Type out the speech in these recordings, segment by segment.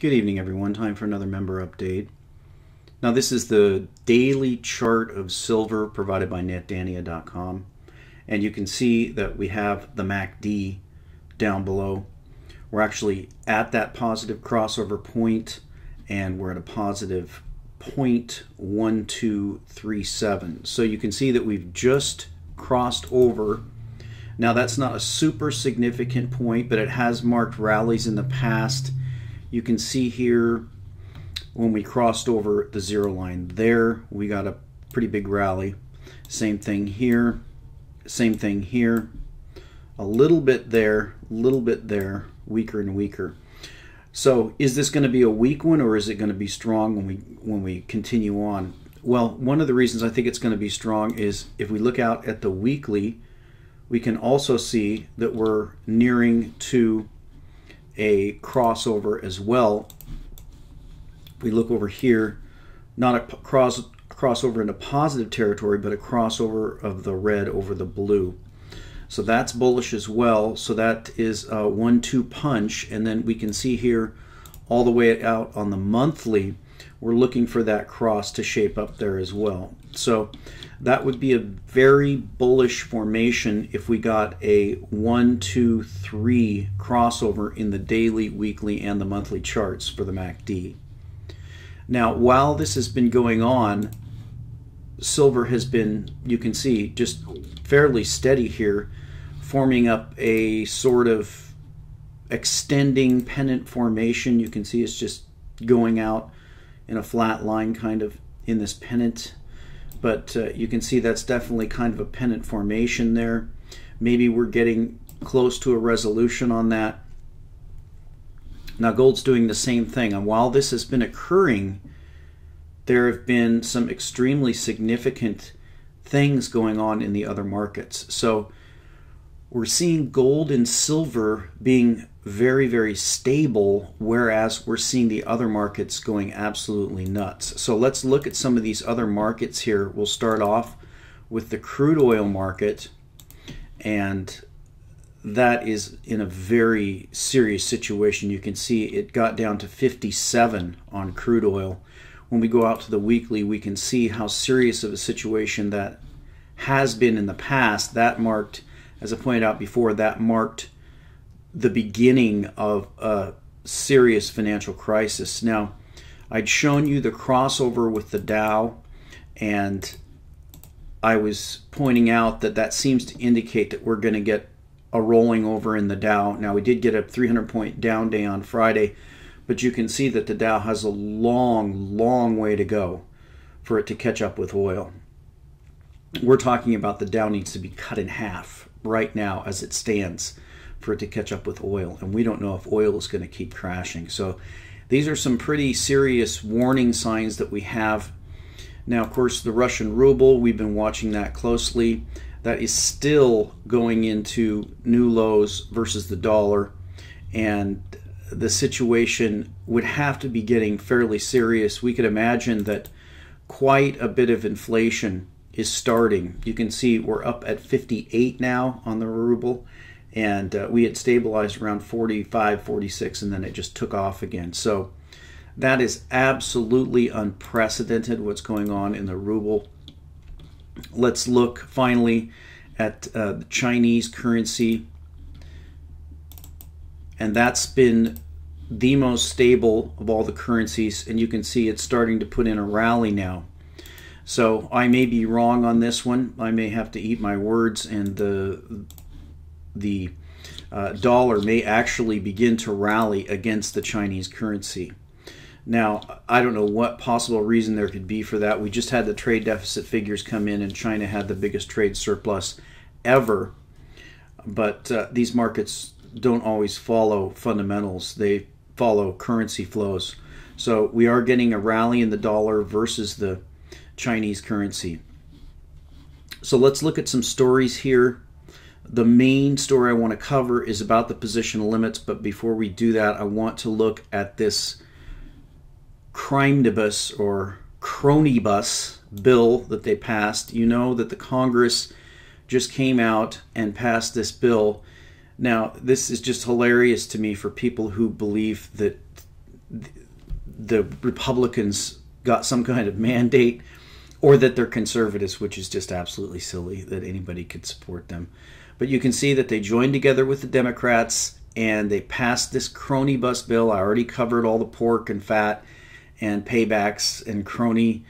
Good evening, everyone. Time for another member update. Now, this is the daily chart of silver provided by NetDania.com. And you can see that we have the MACD down below. We're actually at that positive crossover point, and we're at a positive 0.1237. So you can see that we've just crossed over. Now, that's not a super significant point, but it has marked rallies in the past. You can see here when we crossed over the zero line there, we got a pretty big rally. Same thing here, same thing here. A little bit there, a little bit there, weaker and weaker. So is this going to be a weak one, or is it going to be strong when we continue on? Well, one of the reasons I think it's going to be strong is if we look out at the weekly, we can also see that we're nearing to a crossover as well. If we look over here, not a crossover into positive territory, but a crossover of the red over the blue. So that's bullish as well. So that is a 1-2 punch. And then we can see here all the way out on the monthly, we're looking for that cross to shape up there as well. So that would be a very bullish formation if we got a 1-2-3 crossover in the daily, weekly, and the monthly charts for the MACD. Now, while this has been going on, silver has been, you can see, just fairly steady here, forming up a sort of extending pennant formation. You can see it's just going out in a flat line kind of in this pennant. But you can see that's definitely kind of a pennant formation there. Maybe we're getting close to a resolution on that. Now, gold's doing the same thing. And while this has been occurring, there have been some extremely significant things going on in the other markets. So we're seeing gold and silver being very, very stable, whereas we're seeing the other markets going absolutely nuts. So let's look at some of these other markets here. We'll start off with the crude oil market, and that is in a very serious situation. You can see it got down to 57 on crude oil. When we go out to the weekly, we can see how serious of a situation that has been in the past. That marked, as I pointed out before, that marked the beginning of a serious financial crisis. Now, I'd shown you the crossover with the Dow, and I was pointing out that that seems to indicate that we're going to get a rolling over in the Dow. Now, we did get a 300-point down day on Friday, but you can see that the Dow has a long, long way to go for it to catch up with oil. We're talking about the Dow needs to be cut in half right now as it stands for it to catch up with oil, and we don't know if oil is going to keep crashing. So these are some pretty serious warning signs that we have. Now, of course, the Russian ruble, we've been watching that closely. That is still going into new lows versus the dollar, and the situation would have to be getting fairly serious. We could imagine that quite a bit of inflation is starting. You can see we're up at 58 now on the ruble, and we had stabilized around 45, 46, and then it just took off again. So that is absolutely unprecedented, what's going on in the ruble. Let's look finally at the Chinese currency, and that's been the most stable of all the currencies, and you can see it's starting to put in a rally now. So I may be wrong on this one. I may have to eat my words, and the dollar may actually begin to rally against the Chinese currency. Now, I don't know what possible reason there could be for that. We just had the trade deficit figures come in, and China had the biggest trade surplus ever. But these markets don't always follow fundamentals. They follow currency flows. So we are getting a rally in the dollar versus the Chinese currency. So let's look at some stories here. The main story I want to cover is about the position limits, but before we do that, I want to look at this CRomnibus or CRomnibus bill that they passed. You know that the Congress just came out and passed this bill. Now, this is just hilarious to me for people who believe that the Republicans got some kind of mandate, or that they're conservatives, which is just absolutely silly that anybody could support them. But you can see that they joined together with the Democrats and they passed this CRomnibus bill. I already covered all the pork and fat and paybacks and crony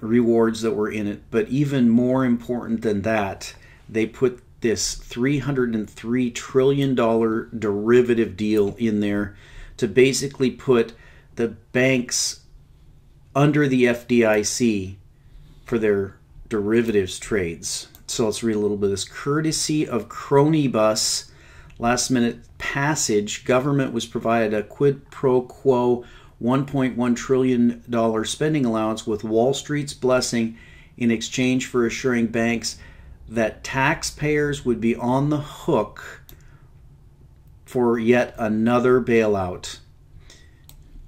rewards that were in it. But even more important than that, they put this $303 trillion derivative deal in there to basically put the banks under the FDIC for their derivatives trades. So let's read a little bit of this. Courtesy of CRomnibus, last minute passage, government was provided a quid pro quo $1.1 trillion spending allowance with Wall Street's blessing in exchange for assuring banks that taxpayers would be on the hook for yet another bailout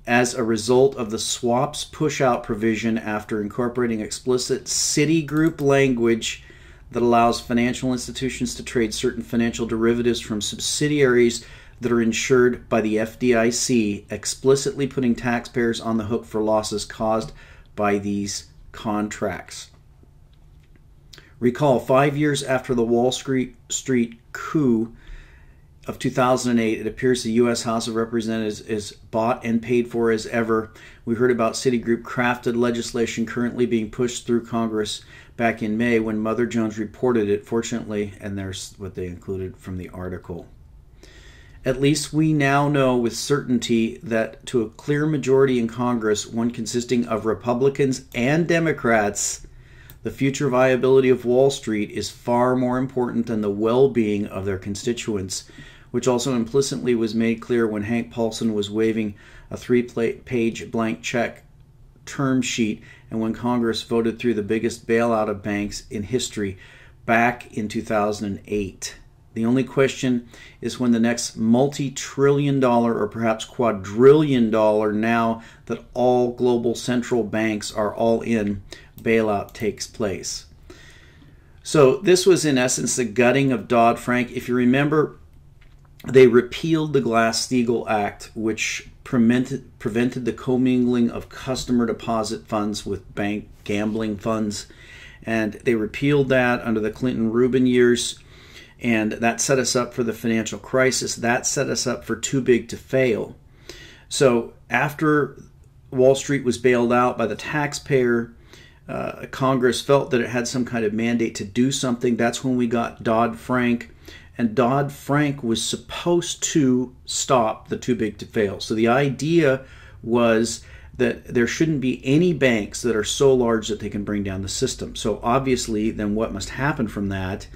as a result of the swap's push-out provision after incorporating explicit Citigroup language that allows financial institutions to trade certain financial derivatives from subsidiaries that are insured by the FDIC, explicitly putting taxpayers on the hook for losses caused by these contracts. Recall, 5 years after the Wall Street coup of 2008, it appears the U.S. House of Representatives is bought and paid for as ever. We heard about Citigroup crafted legislation currently being pushed through Congress back in May when Mother Jones reported it, fortunately, and there's what they included from the article. At least we now know with certainty that to a clear majority in Congress, one consisting of Republicans and Democrats, the future viability of Wall Street is far more important than the well-being of their constituents, which also implicitly was made clear when Hank Paulson was waiving a 3-page blank check term sheet and when Congress voted through the biggest bailout of banks in history back in 2008. The only question is when the next multi-trillion dollar or perhaps quadrillion dollar, now that all global central banks are all in, bailout takes place. So this was in essence the gutting of Dodd-Frank. If you remember, they repealed the Glass-Steagall Act, which prevented the commingling of customer deposit funds with bank gambling funds. And they repealed that under the Clinton-Rubin years. And that set us up for the financial crisis. That set us up for too big to fail. So after Wall Street was bailed out by the taxpayer, Congress felt that it had some kind of mandate to do something. That's when we got Dodd-Frank. And Dodd-Frank was supposed to stop the too big to fail. So the idea was that there shouldn't be any banks that are so large that they can bring down the system. So obviously, then what must happen from that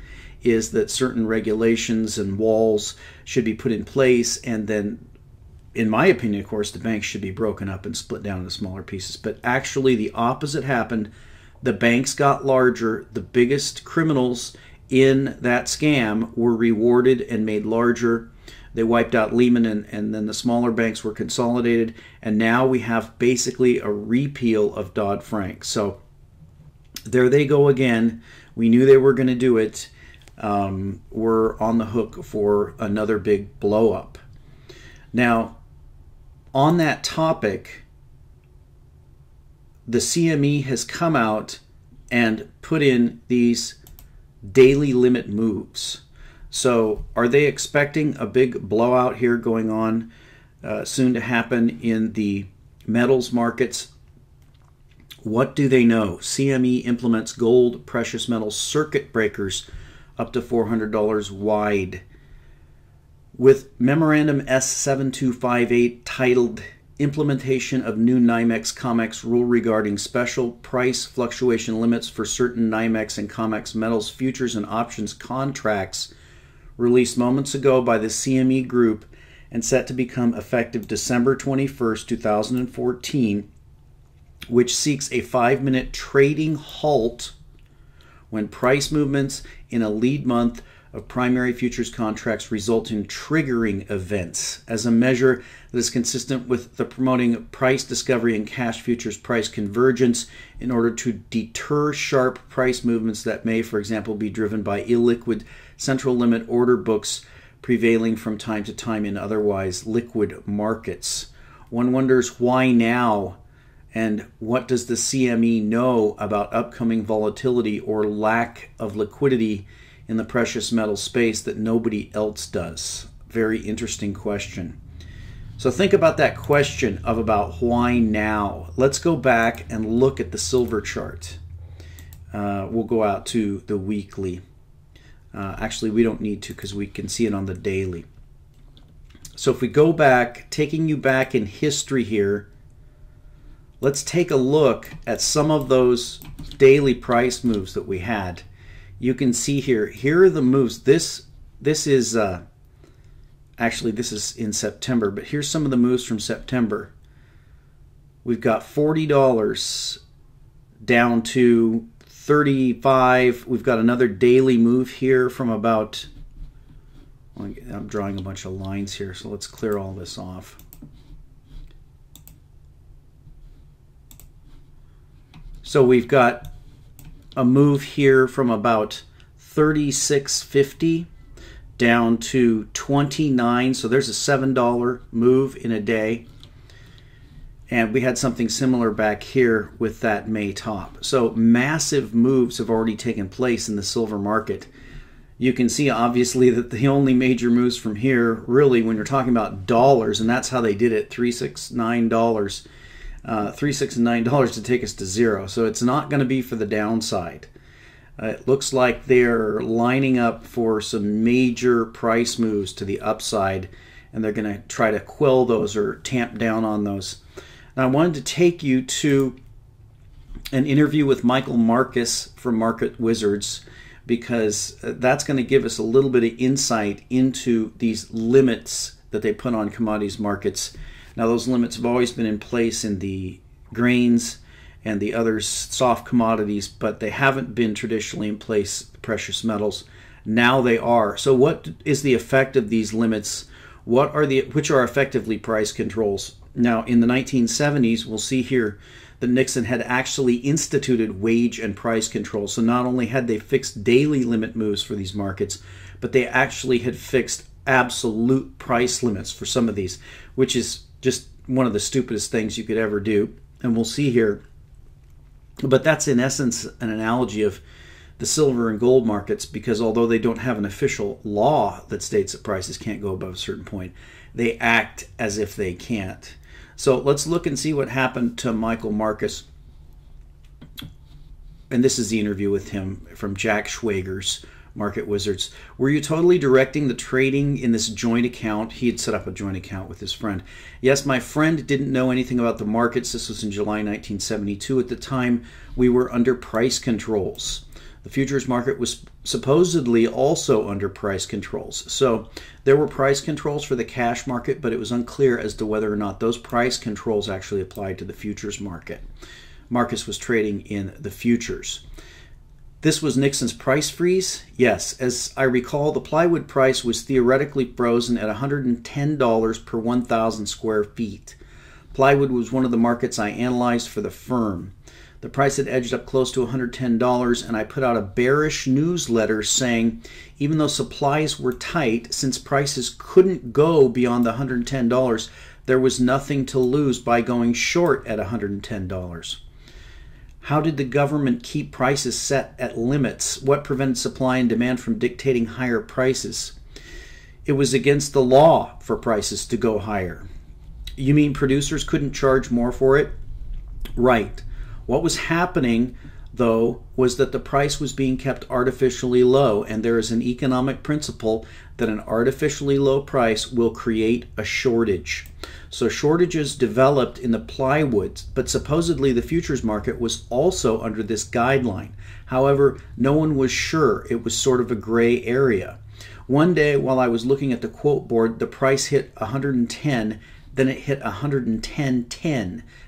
is that certain regulations and walls should be put in place, and then, in my opinion, of course, the banks should be broken up and split down into smaller pieces. But actually, the opposite happened. The banks got larger. The biggest criminals in that scam were rewarded and made larger. They wiped out Lehman, and then the smaller banks were consolidated. And now we have basically a repeal of Dodd-Frank. So there they go again. We knew they were going to do it. We're on the hook for another big blow up. Now, on that topic, the CME has come out and put in these daily limit moves. So are they expecting a big blowout here going on soon to happen in the metals markets? What do they know? CME implements gold precious metal circuit breakers up to $400 wide. With Memorandum S7258 titled Implementation of New NYMEX COMEX Rule Regarding Special Price Fluctuation Limits for Certain NYMEX and COMEX Metals Futures and Options Contracts, released moments ago by the CME Group and set to become effective December 21st, 2014, which seeks a 5-minute trading halt when price movements in a lead month of primary futures contracts result in triggering events, as a measure that is consistent with the promoting of price discovery and cash futures price convergence in order to deter sharp price movements that may, for example, be driven by illiquid central limit order books prevailing from time to time in otherwise liquid markets, One wonders why now, and what does the CME know about upcoming volatility or lack of liquidity in the precious metal space that nobody else does? Very interesting question. So think about that question of about why now. Let's go back and look at the silver chart. We'll go out to the weekly. Actually, we don't need to because we can see it on the daily. So if we go back, taking you back in history here, let's take a look at some of those daily price moves that we had. You can see here, here are the moves. This is, actually this is in September, but here's some of the moves from September. We've got $40 down to 35. We've got another daily move here from about, I'm drawing a bunch of lines here, so let's clear all this off. So we've got a move here from about 36.50 down to 29. So there's a $7 move in a day. And we had something similar back here with that May top. So massive moves have already taken place in the silver market. You can see obviously that the only major moves from here, really, when you're talking about dollars, and that's how they did it, $369. $369 to take us to zero. So it's not going to be for the downside. It looks like they're lining up for some major price moves to the upside, and they're going to try to quell those or tamp down on those. Now, I wanted to take you to an interview with Michael Marcus from Market Wizards, because that's going to give us a little bit of insight into these limits that they put on commodities markets. Now, those limits have always been in place in the grains and the other soft commodities, but they haven't been traditionally in place, the precious metals. Now they are. So what is the effect of these limits? What are which are effectively price controls? Now, in the 1970s, we'll see here that Nixon had actually instituted wage and price controls. So not only had they fixed daily limit moves for these markets, but they actually had fixed absolute price limits for some of these, which is just one of the stupidest things you could ever do, and we'll see here. But that's in essence an analogy of the silver and gold markets, because although they don't have an official law that states that prices can't go above a certain point, they act as if they can't. So let's look and see what happened to Michael Marcus. And this is the interview with him from Jack Schwager's Market Wizards. Were you totally directing the trading in this joint account? He had set up a joint account with his friend. Yes, my friend didn't know anything about the markets. This was in July 1972. At the time, we were under price controls. The futures market was supposedly also under price controls. So there were price controls for the cash market, but it was unclear as to whether or not those price controls actually applied to the futures market. Marcus was trading in the futures. This was Nixon's price freeze? Yes. As I recall, the plywood price was theoretically frozen at $110 per 1,000 square feet. Plywood was one of the markets I analyzed for the firm. The price had edged up close to $110, and I put out a bearish newsletter saying, even though supplies were tight, since prices couldn't go beyond the $110, there was nothing to lose by going short at $110. How did the government keep prices set at limits? What prevented supply and demand from dictating higher prices? It was against the law for prices to go higher. You mean producers couldn't charge more for it? Right. What was happening, though, was that the price was being kept artificially low, and there is an economic principle that an artificially low price will create a shortage. So shortages developed in the plywood, but supposedly the futures market was also under this guideline. However, no one was sure. It was sort of a gray area. One day while I was looking at the quote board, the price hit 110, then it hit 110.10,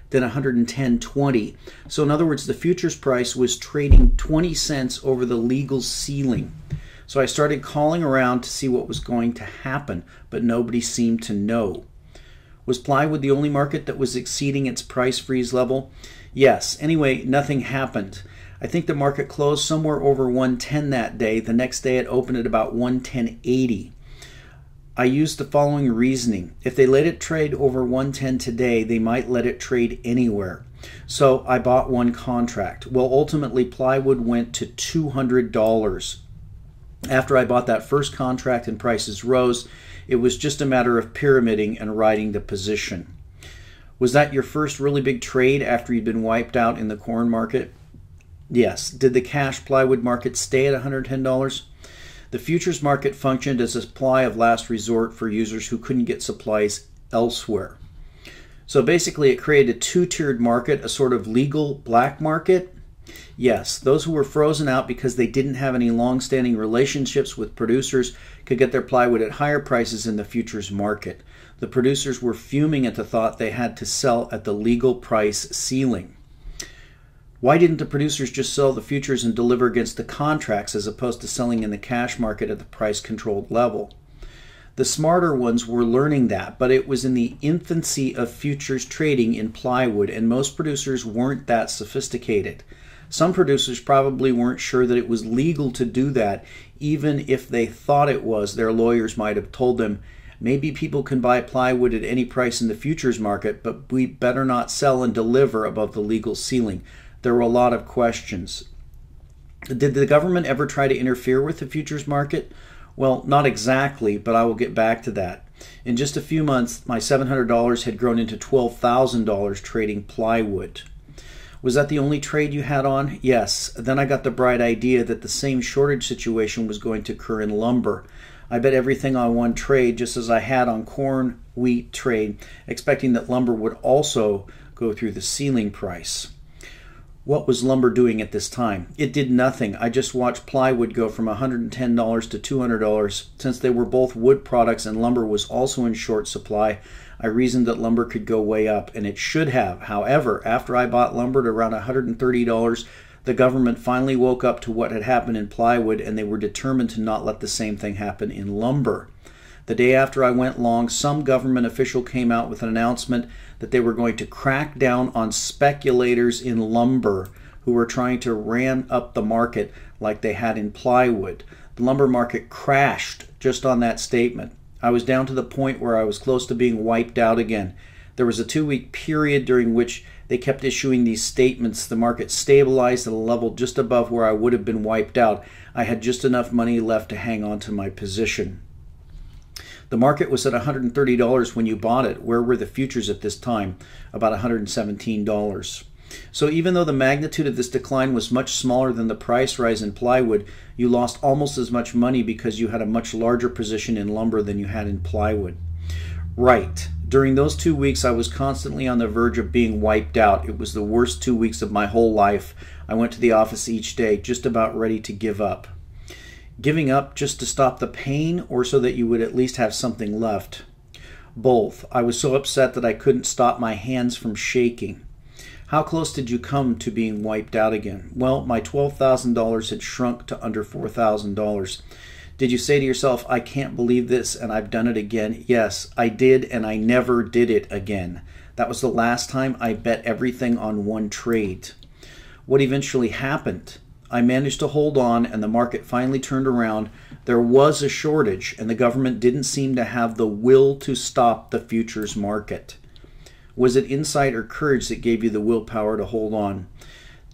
then 110.20. So in other words, the futures price was trading 20 cents over the legal ceiling. So I started calling around to see what was going to happen, but nobody seemed to know. Was plywood the only market that was exceeding its price freeze level? Yes. Anyway, nothing happened. I think the market closed somewhere over 110 that day. The next day it opened at about 110.80. I used the following reasoning. If they let it trade over 110 today, they might let it trade anywhere. So I bought one contract. Well, ultimately, plywood went to $200. After I bought that first contract and prices rose, it was just a matter of pyramiding and riding the position. Was that your first really big trade after you'd been wiped out in the corn market? Yes. Did the cash plywood market stay at $110? The futures market functioned as a supply of last resort for users who couldn't get supplies elsewhere. So basically, it created a two-tiered market, a sort of legal black market. Yes, those who were frozen out because they didn't have any long-standing relationships with producers could get their plywood at higher prices in the futures market. The producers were fuming at the thought they had to sell at the legal price ceiling. Why didn't the producers just sell the futures and deliver against the contracts as opposed to selling in the cash market at the price-controlled level? The smarter ones were learning that, but it was in the infancy of futures trading in plywood, and most producers weren't that sophisticated. Some producers probably weren't sure that it was legal to do that, even if they thought it was. Their lawyers might have told them, maybe people can buy plywood at any price in the futures market, but we better not sell and deliver above the legal ceiling. There were a lot of questions. Did the government ever try to interfere with the futures market? Well, not exactly, but I will get back to that. In just a few months, my $700 had grown into $12,000 trading plywood. Was that the only trade you had on? Yes. Then I got the bright idea that the same shortage situation was going to occur in lumber. I bet everything on one trade, just as I had on corn, wheat trade, expecting that lumber would also go through the ceiling price. What was lumber doing at this time? It did nothing. I just watched plywood go from $110 to $200. Since they were both wood products and lumber was also in short supply, I reasoned that lumber could go way up, and it should have. However, after I bought lumber at around $130, the government finally woke up to what had happened in plywood, and they were determined to not let the same thing happen in lumber. The day after I went long, some government official came out with an announcement that they were going to crack down on speculators in lumber who were trying to ram up the market like they had in plywood. The lumber market crashed just on that statement. I was down to the point where I was close to being wiped out again. There was a two-week period during which they kept issuing these statements. The market stabilized at a level just above where I would have been wiped out. I had just enough money left to hang on to my position. The market was at $130 when you bought it. Where were the futures at this time? About $117. So even though the magnitude of this decline was much smaller than the price rise in plywood, you lost almost as much money because you had a much larger position in lumber than you had in plywood. Right. During those 2 weeks, I was constantly on the verge of being wiped out. It was the worst 2 weeks of my whole life. I went to the office each day, just about ready to give up. Giving up just to stop the pain, or so that you would at least have something left? Both. I was so upset that I couldn't stop my hands from shaking. How close did you come to being wiped out again? Well, my $12,000 had shrunk to under $4,000. Did you say to yourself, I can't believe this and I've done it again? Yes, I did, and I never did it again. That was the last time I bet everything on one trade. What eventually happened? I managed to hold on, and the market finally turned around. There was a shortage, and the government didn't seem to have the will to stop the futures market. Was it insight or courage that gave you the willpower to hold on?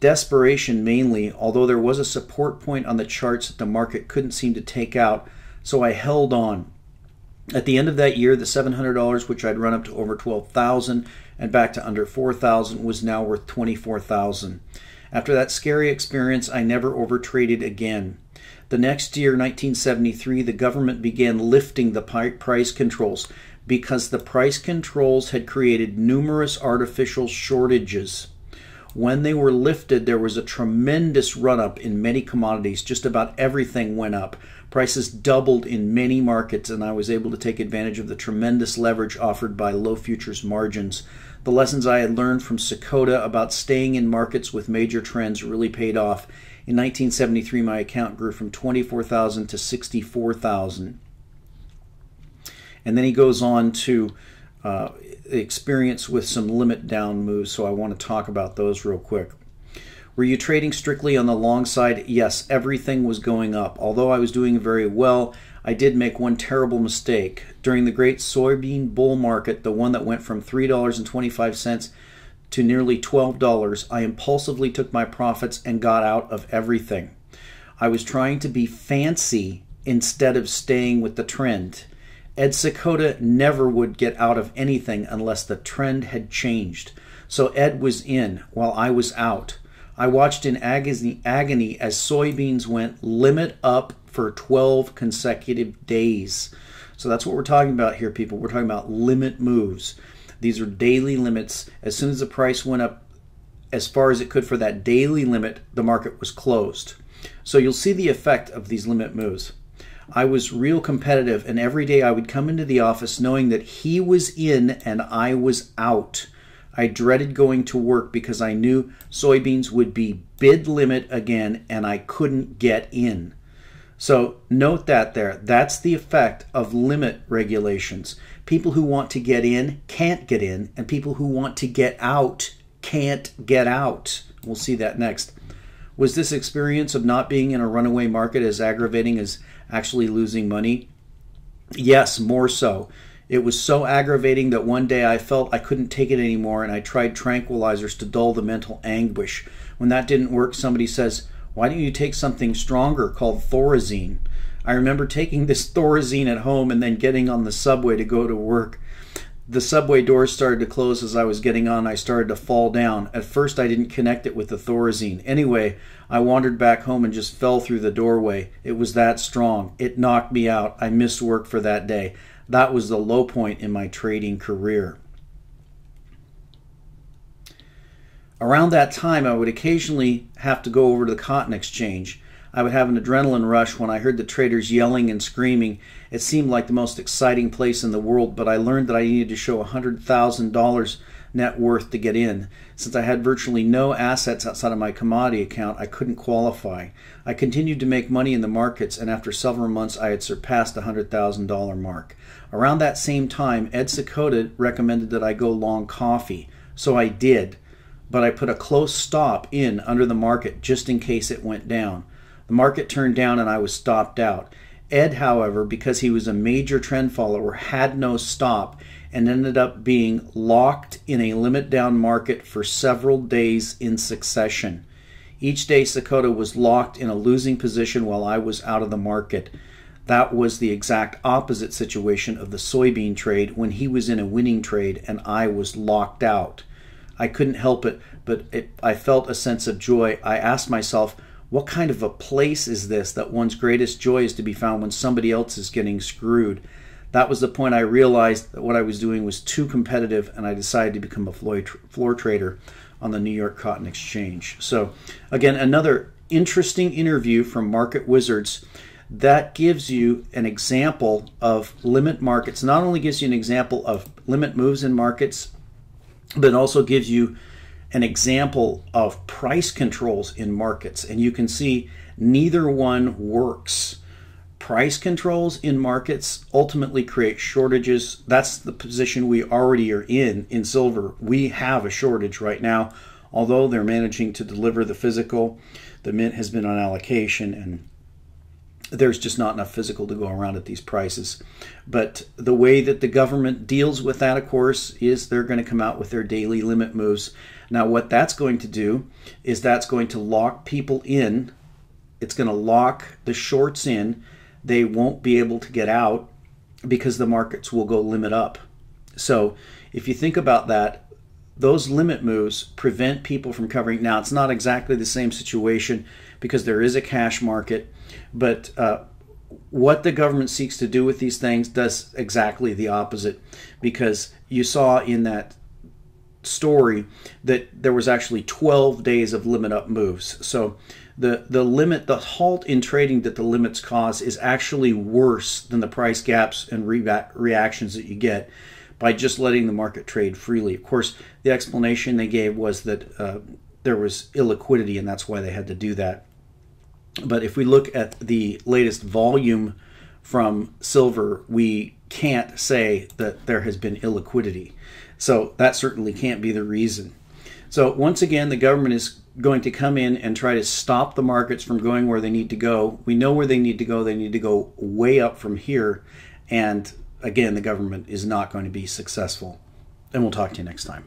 Desperation mainly, although there was a support point on the charts that the market couldn't seem to take out, so I held on. At the end of that year, the $700, which I'd run up to over $12,000 and back to under $4,000, was now worth $24,000. After that scary experience, I never overtraded again. The next year, 1973, the government began lifting the price controls because the price controls had created numerous artificial shortages. When they were lifted, there was a tremendous run-up in many commodities. Just about everything went up. Prices doubled in many markets, and I was able to take advantage of the tremendous leverage offered by low futures margins. The lessons I had learned from Sakoda about staying in markets with major trends really paid off. In 1973, my account grew from $24,000 to $64,000. And then he goes on to experience with some limit down moves, so I want to talk about those real quick. Were you trading strictly on the long side? Yes, everything was going up. Although I was doing very well, I did make one terrible mistake. During the great soybean bull market, the one that went from $3.25 to nearly $12, I impulsively took my profits and got out of everything. I was trying to be fancy instead of staying with the trend. Ed Seykota never would get out of anything unless the trend had changed. So Ed was in while I was out. I watched in agony as soybeans went limit up for 12 consecutive days. So that's what we're talking about here, people. We're talking about limit moves. These are daily limits. As soon as the price went up as far as it could for that daily limit, the market was closed. So you'll see the effect of these limit moves. I was real competitive, and every day I would come into the office knowing that he was in and I was out. I dreaded going to work because I knew soybeans would be bid limit again and I couldn't get in. So note that there. That's the effect of limit regulations. People who want to get in can't get in, and people who want to get out can't get out. We'll see that next. Was this experience of not being in a runaway market as aggravating as actually losing money? Yes, more so. It was so aggravating that one day I felt I couldn't take it anymore, and I tried tranquilizers to dull the mental anguish. When that didn't work, somebody says, why don't you take something stronger called Thorazine? I remember taking this Thorazine at home and then getting on the subway to go to work. The subway doors started to close as I was getting on. I started to fall down. At first, I didn't connect it with the Thorazine. Anyway, I wandered back home and just fell through the doorway. It was that strong. It knocked me out. I missed work for that day. That was the low point in my trading career. Around that time, I would occasionally have to go over to the Cotton Exchange. I would have an adrenaline rush when I heard the traders yelling and screaming. It seemed like the most exciting place in the world, but I learned that I needed to show $100,000 net worth to get in. Since I had virtually no assets outside of my commodity account, I couldn't qualify. I continued to make money in the markets, and after several months, I had surpassed the $100,000 mark. Around that same time, Ed Seykota recommended that I go long coffee, so I did, but I put a close stop in under the market just in case it went down. The market turned down and I was stopped out. Ed, however, because he was a major trend follower, had no stop and ended up being locked in a limit down market for several days in succession. Each day, Sakoda was locked in a losing position while I was out of the market. That was the exact opposite situation of the soybean trade when he was in a winning trade and I was locked out. I couldn't help it, but I felt a sense of joy. I asked myself, what kind of a place is this that one's greatest joy is to be found when somebody else is getting screwed? That was the point I realized that what I was doing was too competitive, and I decided to become a floor trader on the New York Cotton Exchange. So again, another interesting interview from Market Wizards that gives you an example of limit markets. Not only gives you an example of limit moves in markets, but also gives you an example of price controls in markets. And you can see neither one works. Price controls in markets ultimately create shortages. That's the position we already are in silver. We have a shortage right now, although they're managing to deliver the physical. The mint has been on allocation, and there's just not enough physical to go around at these prices. But the way that the government deals with that, of course, is they're going to come out with their daily limit moves. Now, what that's going to do is that's going to lock people in. It's going to lock the shorts in. They won't be able to get out because the markets will go limit up. So if you think about that, those limit moves prevent people from covering. Now, it's not exactly the same situation because there is a cash market, but what the government seeks to do with these things does exactly the opposite, because you saw in that story that there was actually 12 days of limit up moves. So the halt in trading that the limits cause is actually worse than the price gaps and reactions that you get by just letting the market trade freely. Of course, the explanation they gave was that there was illiquidity, and that's why they had to do that. But if we look at the latest volume from silver, we can't say that there has been illiquidity. So that certainly can't be the reason. So once again, the government is going to come in and try to stop the markets from going where they need to go. We know where they need to go. They need to go way up from here. And again, the government is not going to be successful. And we'll talk to you next time.